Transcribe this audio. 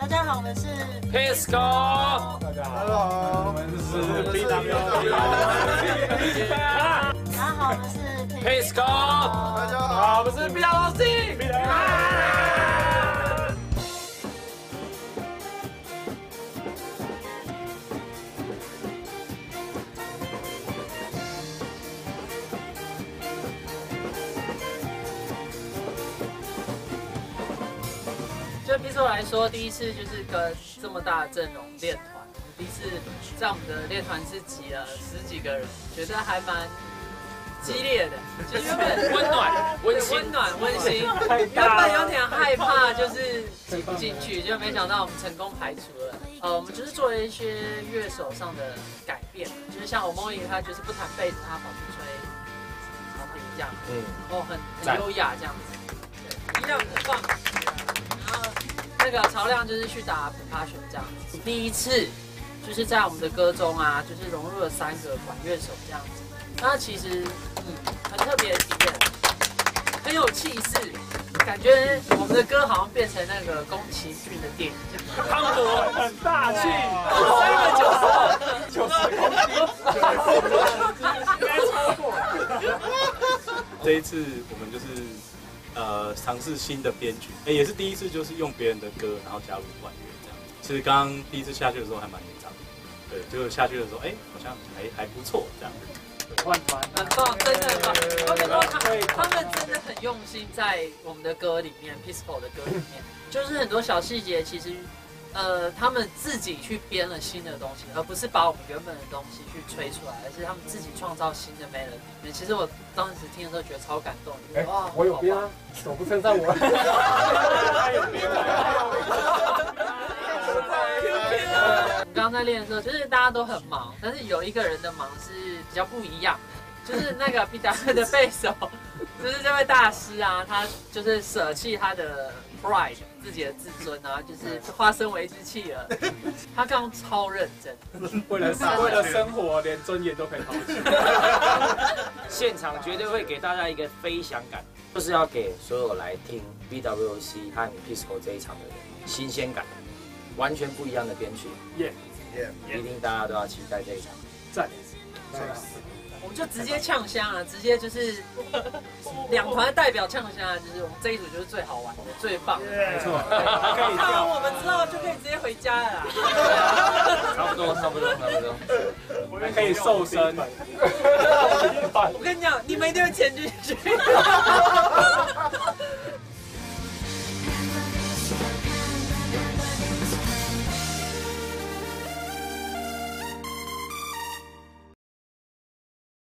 大家好，我们是 Pisco。大家好，我们是 BWOC。大家好，我们是 Pisco。大家好，我们是 BWOC。对 Pisco 来说，第一次就是跟这么大的阵容练团。 第一次在我们的练团是挤了10几个人，觉得还蛮激烈的，就是温暖、温馨。原本有点害怕，就是挤不进去，就没想到我们成功排除了。我们就是做了一些乐手上的改变，就是像欧梦怡，她就是不弹贝斯，她跑去吹长笛这样，然后很优雅这样子，对，一样很棒。然后那个曹亮就是去打percussion这样子，第一次。 就是在我们的歌中啊，就是融入了3个管乐手这样子，那其实很特别的体验，很有气势，感觉我们的歌好像变成那个宫崎骏的电影，磅礴很大气，90公斤，应该超过。这一次我们就是尝试新的编曲，也是第一次就是用别人的歌，然后加入管乐。 其实刚刚第一次下去的时候还蛮紧张的，对，结果下去的时候，哎，好像还不错这样子。换团，很棒，真的很棒。他们真的很用心在我们的歌里面 ，Pisco 的歌里面，就是很多小细节，其实他们自己去编了新的东西，而不是把我们原本的东西去吹出来，而是他们自己创造新的 melody。其实我当时听的时候觉得超感动，哎，我有编啊，手不称赞我。他有编啊。 我们刚刚在练的时候，就是大家都很忙，但是有一个人的忙是比较不一样的，就是那个 BWOC 的贝手，就是这位大师啊，他就是舍弃他的 pride 自己的自尊啊，就是化身为一只企鹅。他刚超认真，为了生活，连尊严都可以抛弃。现场绝对会给大家一个飞翔感，就是要给所有来听 BWOC 和 Pisco 这一场的人新鲜感。 完全不一样的编曲，一定大家都要期待这一场。赞，我们就直接呛香了，直接就是两团代表呛香，就是我们这一组就是最好玩的、最棒的，没错。看完我们之后就可以直接回家了啦。差不多。我们可以瘦身。我跟你讲，你们一定会潜进去。